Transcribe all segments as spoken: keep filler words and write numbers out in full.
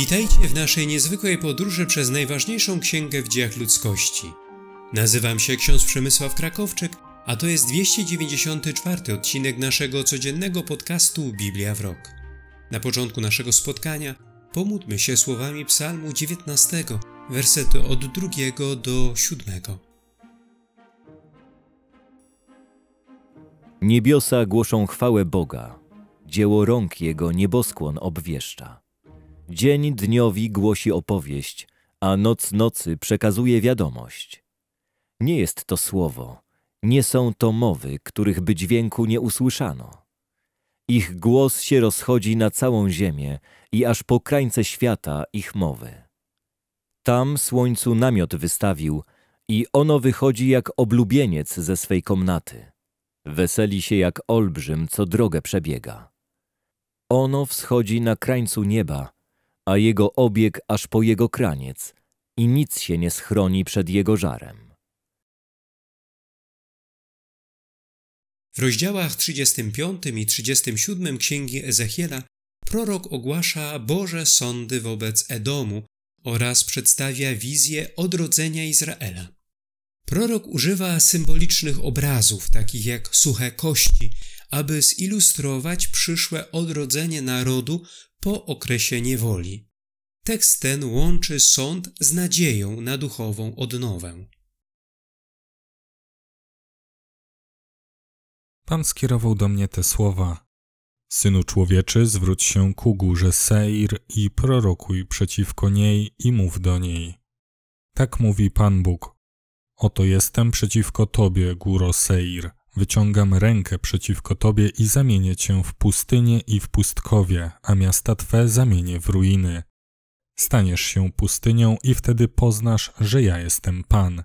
Witajcie w naszej niezwykłej podróży przez najważniejszą księgę w dziejach ludzkości. Nazywam się ksiądz Przemysław Krakowczyk, a to jest dwieście dziewięćdziesiąty czwarty odcinek naszego codziennego podcastu Biblia w rok. Na początku naszego spotkania pomódlmy się słowami Psalmu dziewiętnastego, wersety od drugiego do siódmego. Niebiosa głoszą chwałę Boga, dzieło rąk Jego nieboskłon obwieszcza. Dzień dniowi głosi opowieść, a noc nocy przekazuje wiadomość. Nie jest to słowo, nie są to mowy, których by dźwięku nie usłyszano. Ich głos się rozchodzi na całą ziemię i aż po krańce świata ich mowy. Tam słońcu namiot wystawił i ono wychodzi jak oblubieniec ze swej komnaty. Weseli się jak olbrzym, co drogę przebiega. Ono wschodzi na krańcu nieba, a jego obieg aż po jego kraniec i nic się nie schroni przed jego żarem. W rozdziałach trzydziestym piątym i trzydziestym siódmym Księgi Ezechiela prorok ogłasza Boże sądy wobec Edomu oraz przedstawia wizję odrodzenia Izraela. Prorok używa symbolicznych obrazów, takich jak suche kości, aby zilustrować przyszłe odrodzenie narodu po okresie niewoli. Tekst ten łączy sąd z nadzieją na duchową odnowę. Pan skierował do mnie te słowa. Synu człowieczy, zwróć się ku górze Seir i prorokuj przeciwko niej i mów do niej. Tak mówi Pan Bóg. Oto jestem przeciwko tobie, góro Seir. Wyciągam rękę przeciwko tobie i zamienię cię w pustynię i w pustkowie, a miasta twe zamienię w ruiny. Staniesz się pustynią i wtedy poznasz, że ja jestem Pan.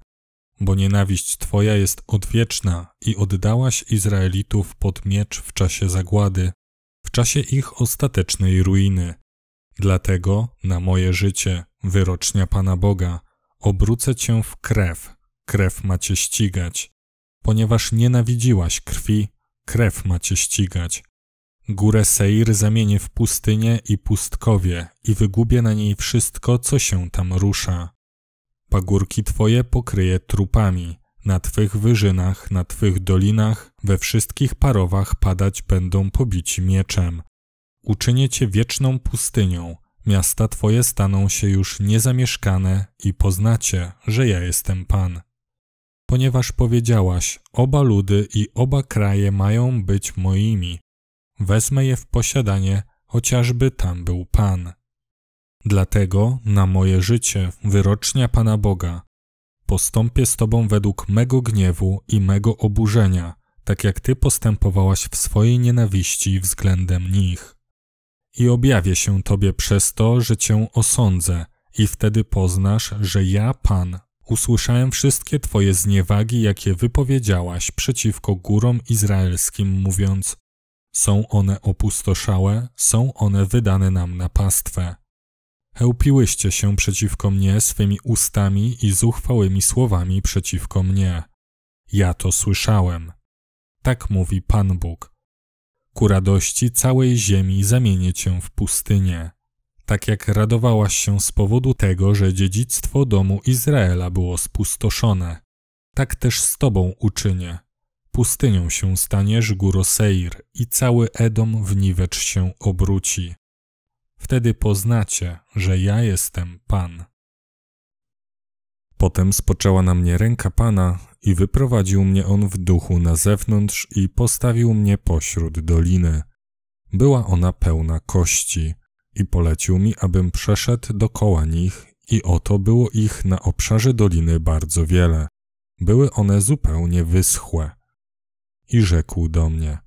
Bo nienawiść twoja jest odwieczna i oddałaś Izraelitów pod miecz w czasie zagłady, w czasie ich ostatecznej ruiny. Dlatego na moje życie, wyrocznia Pana Boga, obrócę cię w krew, krew ma cię ścigać. Ponieważ nienawidziłaś krwi, krew ma cię ścigać. Górę Seir zamienię w pustynię i pustkowie i wygubię na niej wszystko, co się tam rusza. Pagórki twoje pokryję trupami, na twych wyżynach, na twych dolinach, we wszystkich parowach padać będą pobici mieczem. Uczynię cię wieczną pustynią, miasta twoje staną się już niezamieszkane i poznacie, że ja jestem Pan. Ponieważ powiedziałaś, oba ludy i oba kraje mają być moimi. Wezmę je w posiadanie, chociażby tam był Pan. Dlatego na moje życie, wyrocznia Pana Boga, postąpię z tobą według mego gniewu i mego oburzenia, tak jak ty postępowałaś w swojej nienawiści względem nich. I objawię się tobie przez to, że cię osądzę, i wtedy poznasz, że ja, Pan, usłyszałem wszystkie twoje zniewagi, jakie wypowiedziałaś przeciwko górom izraelskim, mówiąc: są one opustoszałe, są one wydane nam na pastwę. Chełpiłyście się przeciwko mnie swymi ustami i zuchwałymi słowami przeciwko mnie. Ja to słyszałem. Tak mówi Pan Bóg. Ku radości całej ziemi zamienię cię w pustynię. Tak jak radowałaś się z powodu tego, że dziedzictwo domu Izraela było spustoszone, tak też z tobą uczynię. Pustynią się staniesz, góro Seir, i cały Edom wniwecz się obróci. Wtedy poznacie, że ja jestem Pan. Potem spoczęła na mnie ręka Pana i wyprowadził mnie On w duchu na zewnątrz i postawił mnie pośród doliny. Była ona pełna kości. I polecił mi, abym przeszedł dokoła nich, i oto było ich na obszarze doliny bardzo wiele. Były one zupełnie wyschłe. I rzekł do mnie: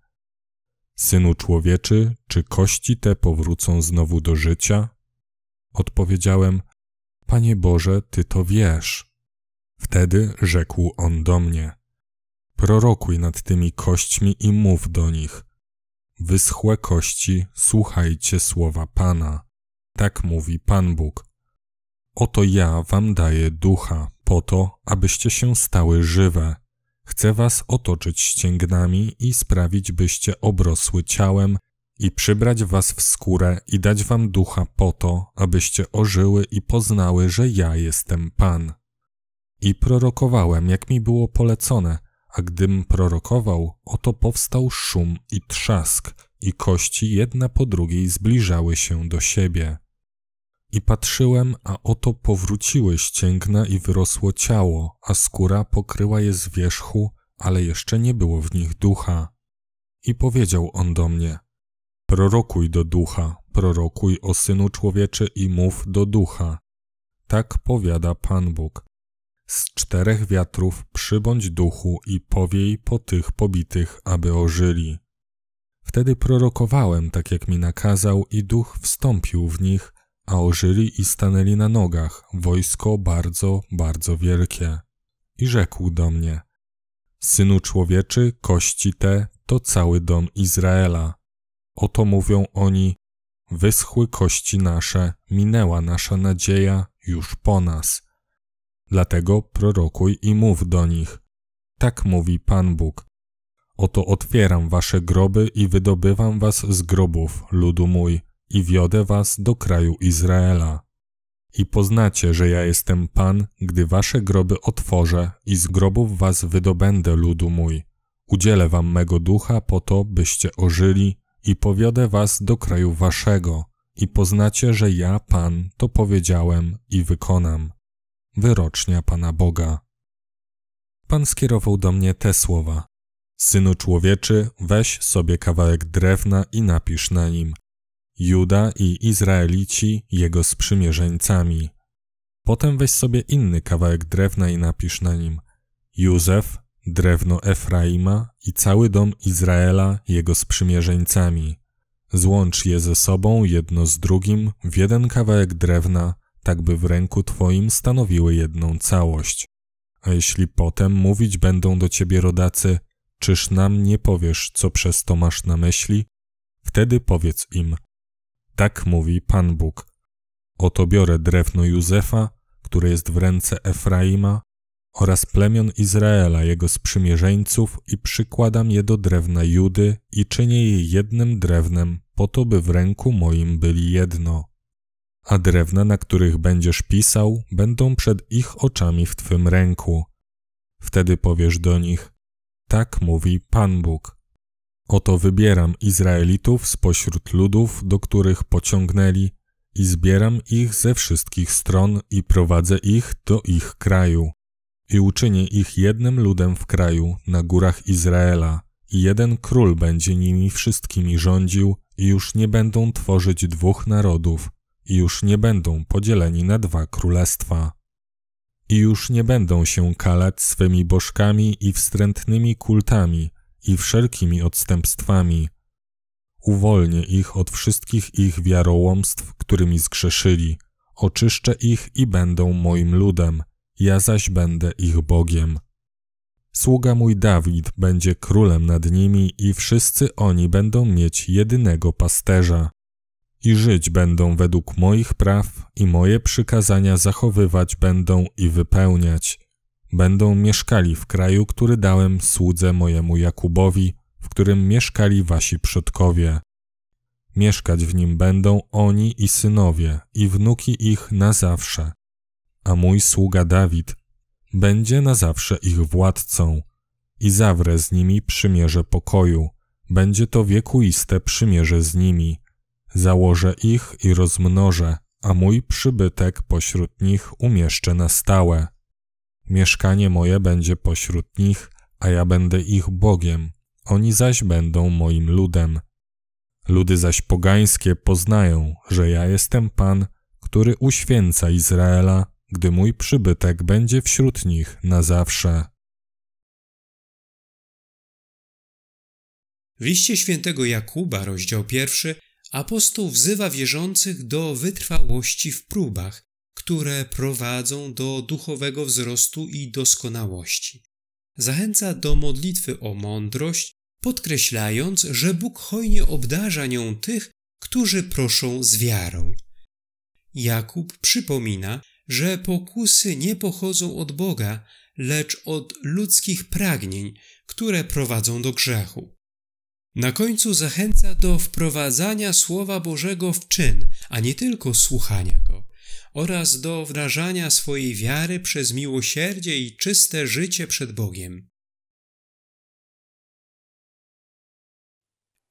Synu człowieczy, czy kości te powrócą znowu do życia? Odpowiedziałem: Panie Boże, Ty to wiesz. Wtedy rzekł On do mnie: prorokuj nad tymi kośćmi i mów do nich. Wyschłe kości, słuchajcie słowa Pana. Tak mówi Pan Bóg. Oto ja wam daję ducha, po to, abyście się stały żywe. Chcę was otoczyć ścięgnami i sprawić, byście obrosły ciałem i przybrać was w skórę i dać wam ducha po to, abyście ożyły i poznały, że ja jestem Pan. I prorokowałem, jak mi było polecone, a gdym prorokował, oto powstał szum i trzask, i kości jedna po drugiej zbliżały się do siebie. I patrzyłem, a oto powróciły ścięgna i wyrosło ciało, a skóra pokryła je z wierzchu, ale jeszcze nie było w nich ducha. I powiedział on do mnie: prorokuj do ducha, prorokuj o Synu Człowieczy i mów do ducha. Tak powiada Pan Bóg. Z czterech wiatrów przybądź duchu i powiej po tych pobitych, aby ożyli. Wtedy prorokowałem, tak jak mi nakazał, i duch wstąpił w nich, a ożyli i stanęli na nogach, wojsko bardzo, bardzo wielkie. I rzekł do mnie: Synu Człowieczy, kości te to cały dom Izraela. Oto mówią oni: wyschły kości nasze, minęła nasza nadzieja już po nas. Dlatego prorokuj i mów do nich. Tak mówi Pan Bóg. Oto otwieram wasze groby i wydobywam was z grobów, ludu mój, i wiodę was do kraju Izraela. I poznacie, że ja jestem Pan, gdy wasze groby otworzę i z grobów was wydobędę, ludu mój. Udzielę wam mego ducha po to, byście ożyli, i powiodę was do kraju waszego. I poznacie, że ja, Pan, to powiedziałem i wykonam. Wyrocznia Pana Boga. Pan skierował do mnie te słowa. Synu człowieczy, weź sobie kawałek drewna i napisz na nim: Juda i Izraelici, jego sprzymierzeńcami. Potem weź sobie inny kawałek drewna i napisz na nim: Józef, drewno Efraima i cały dom Izraela, jego sprzymierzeńcami. Złącz je ze sobą jedno z drugim w jeden kawałek drewna, tak by w ręku twoim stanowiły jedną całość. A jeśli potem mówić będą do ciebie rodacy: czyż nam nie powiesz, co przez to masz na myśli? Wtedy powiedz im: tak mówi Pan Bóg. Oto biorę drewno Józefa, które jest w ręce Efraima, oraz plemion Izraela, jego sprzymierzeńców, i przykładam je do drewna Judy i czynię je jednym drewnem, po to, by w ręku moim byli jedno. A drewna, na których będziesz pisał, będą przed ich oczami w twym ręku. Wtedy powiesz do nich: tak mówi Pan Bóg. Oto wybieram Izraelitów spośród ludów, do których pociągnęli, i zbieram ich ze wszystkich stron i prowadzę ich do ich kraju. I uczynię ich jednym ludem w kraju, na górach Izraela, i jeden król będzie nimi wszystkimi rządził, i już nie będą tworzyć dwóch narodów, i już nie będą podzieleni na dwa królestwa. I już nie będą się kalać swymi bożkami i wstrętnymi kultami i wszelkimi odstępstwami. Uwolnię ich od wszystkich ich wiarołomstw, którymi zgrzeszyli. Oczyszczę ich i będą moim ludem, ja zaś będę ich Bogiem. Sługa mój Dawid będzie królem nad nimi i wszyscy oni będą mieć jedynego pasterza. I żyć będą według moich praw i moje przykazania zachowywać będą i wypełniać. Będą mieszkali w kraju, który dałem słudze mojemu Jakubowi, w którym mieszkali wasi przodkowie. Mieszkać w nim będą oni i synowie, i wnuki ich na zawsze. A mój sługa Dawid będzie na zawsze ich władcą. I zawrę z nimi przymierze pokoju. Będzie to wiekuiste przymierze z nimi. Założę ich i rozmnożę, a mój przybytek pośród nich umieszczę na stałe. Mieszkanie moje będzie pośród nich, a ja będę ich Bogiem, oni zaś będą moim ludem. Ludy zaś pogańskie poznają, że ja jestem Pan, który uświęca Izraela, gdy mój przybytek będzie wśród nich na zawsze. W liście świętego Jakuba, rozdział pierwszy, apostoł wzywa wierzących do wytrwałości w próbach, które prowadzą do duchowego wzrostu i doskonałości. Zachęca do modlitwy o mądrość, podkreślając, że Bóg hojnie obdarza nią tych, którzy proszą z wiarą. Jakub przypomina, że pokusy nie pochodzą od Boga, lecz od ludzkich pragnień, które prowadzą do grzechu. Na końcu zachęca do wprowadzania Słowa Bożego w czyn, a nie tylko słuchania Go, oraz do wdrażania swojej wiary przez miłosierdzie i czyste życie przed Bogiem.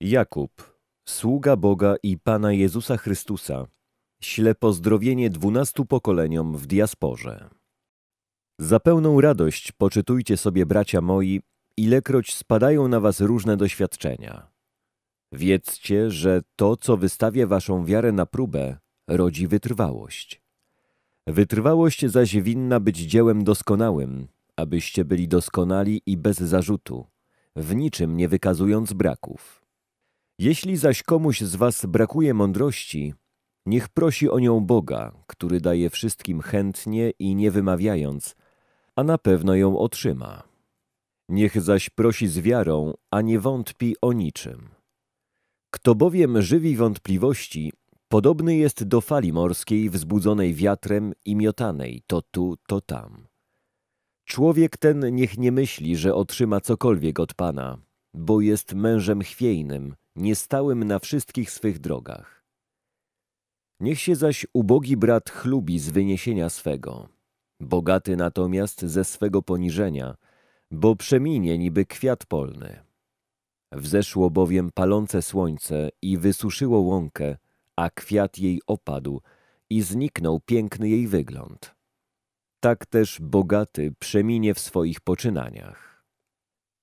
Jakub, sługa Boga i Pana Jezusa Chrystusa, śle pozdrowienie dwunastu pokoleniom w diasporze. Za pełną radość poczytujcie sobie, bracia moi, ilekroć spadają na was różne doświadczenia. Wiedzcie, że to, co wystawia waszą wiarę na próbę, rodzi wytrwałość. Wytrwałość zaś winna być dziełem doskonałym, abyście byli doskonali i bez zarzutu, w niczym nie wykazując braków. Jeśli zaś komuś z was brakuje mądrości, niech prosi o nią Boga, który daje wszystkim chętnie i nie wymawiając, a na pewno ją otrzyma. Niech zaś prosi z wiarą, a nie wątpi o niczym. Kto bowiem żywi wątpliwości, podobny jest do fali morskiej wzbudzonej wiatrem i miotanej to tu, to tam. Człowiek ten niech nie myśli, że otrzyma cokolwiek od Pana, bo jest mężem chwiejnym, niestałym na wszystkich swych drogach. Niech się zaś ubogi brat chlubi z wyniesienia swego, bogaty natomiast ze swego poniżenia, bo przeminie niby kwiat polny. Wzeszło bowiem palące słońce i wysuszyło łąkę, a kwiat jej opadł i zniknął piękny jej wygląd. Tak też bogaty przeminie w swoich poczynaniach.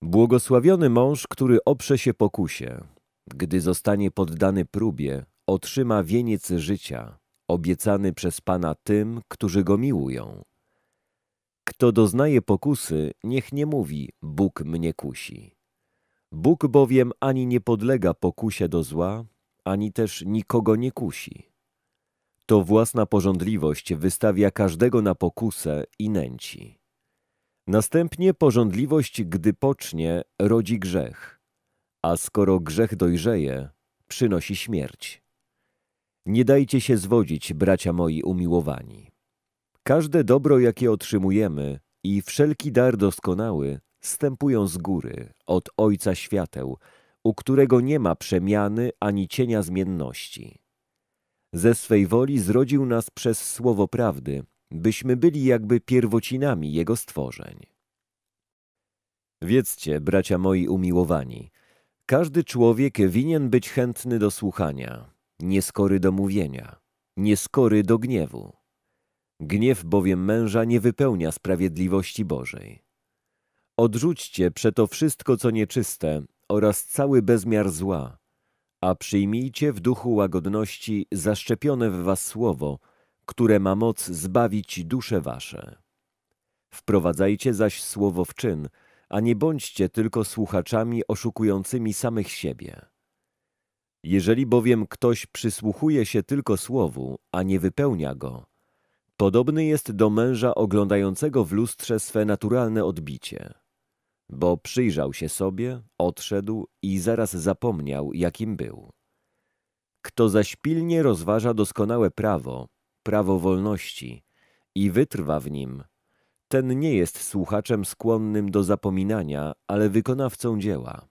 Błogosławiony mąż, który oprze się pokusie, gdy zostanie poddany próbie, otrzyma wieniec życia, obiecany przez Pana tym, którzy go miłują. Kto doznaje pokusy, niech nie mówi, Bóg mnie kusi. Bóg bowiem ani nie podlega pokusie do zła, ani też nikogo nie kusi. To własna pożądliwość wystawia każdego na pokusę i nęci. Następnie pożądliwość, gdy pocznie, rodzi grzech, a skoro grzech dojrzeje, przynosi śmierć. Nie dajcie się zwodzić, bracia moi umiłowani. Każde dobro, jakie otrzymujemy i wszelki dar doskonały stępują z góry, od Ojca świateł, u którego nie ma przemiany ani cienia zmienności. Ze swej woli zrodził nas przez słowo prawdy, byśmy byli jakby pierwocinami Jego stworzeń. Wiedzcie, bracia moi umiłowani, każdy człowiek winien być chętny do słuchania, nieskory do mówienia, nieskory do gniewu. Gniew bowiem męża nie wypełnia sprawiedliwości Bożej. Odrzućcie przeto wszystko, co nieczyste, oraz cały bezmiar zła, a przyjmijcie w duchu łagodności zaszczepione w was słowo, które ma moc zbawić dusze wasze. Wprowadzajcie zaś słowo w czyn, a nie bądźcie tylko słuchaczami oszukującymi samych siebie. Jeżeli bowiem ktoś przysłuchuje się tylko słowu, a nie wypełnia go, podobny jest do męża oglądającego w lustrze swe naturalne odbicie, bo przyjrzał się sobie, odszedł i zaraz zapomniał, jakim był. Kto zaś pilnie rozważa doskonałe prawo, prawo wolności i wytrwa w nim, ten nie jest słuchaczem skłonnym do zapominania, ale wykonawcą dzieła.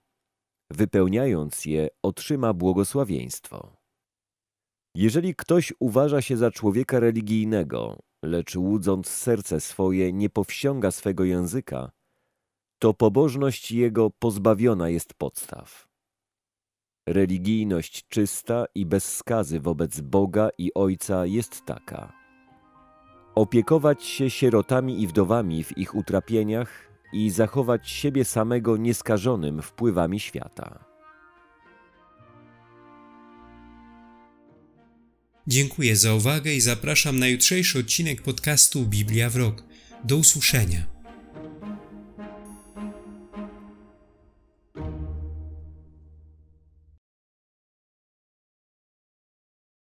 Wypełniając je, otrzyma błogosławieństwo. Jeżeli ktoś uważa się za człowieka religijnego, lecz łudząc serce swoje nie powściąga swego języka, to pobożność jego pozbawiona jest podstaw. Religijność czysta i bez skazy wobec Boga i Ojca jest taka: opiekować się sierotami i wdowami w ich utrapieniach i zachować siebie samego nieskażonym wpływami świata. Dziękuję za uwagę i zapraszam na jutrzejszy odcinek podcastu Biblia w rok. Do usłyszenia.